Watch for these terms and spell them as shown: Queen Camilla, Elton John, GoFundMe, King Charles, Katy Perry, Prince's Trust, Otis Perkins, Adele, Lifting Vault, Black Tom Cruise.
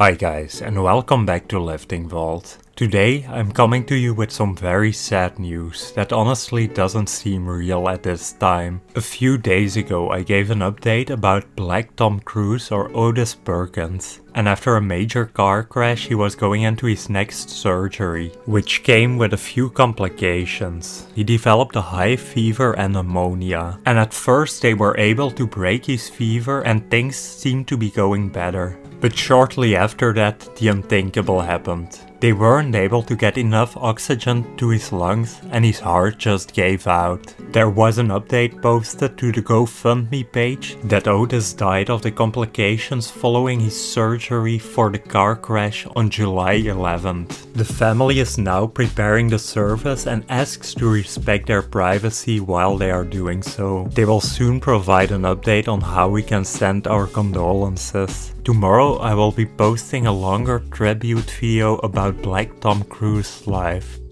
Hi guys, and welcome back to Lifting Vault. Today I'm coming to you with some very sad news that honestly doesn't seem real at this time. A few days ago I gave an update about Black Tom Cruise or Otis Perkins, and after a major car crash he was going into his next surgery, which came with a few complications. He developed a high fever and pneumonia, and at first they were able to break his fever and things seemed to be going better. But shortly after that, the unthinkable happened. They weren't able to get enough oxygen to his lungs and his heart just gave out. There was an update posted to the GoFundMe page that Otis died of the complications following his surgery for the car crash on July 11th. The family is now preparing the service and asks to respect their privacy while they are doing so. They will soon provide an update on how we can send our condolences. Tomorrow I will be posting a longer tribute video about Black Tom Cruise live.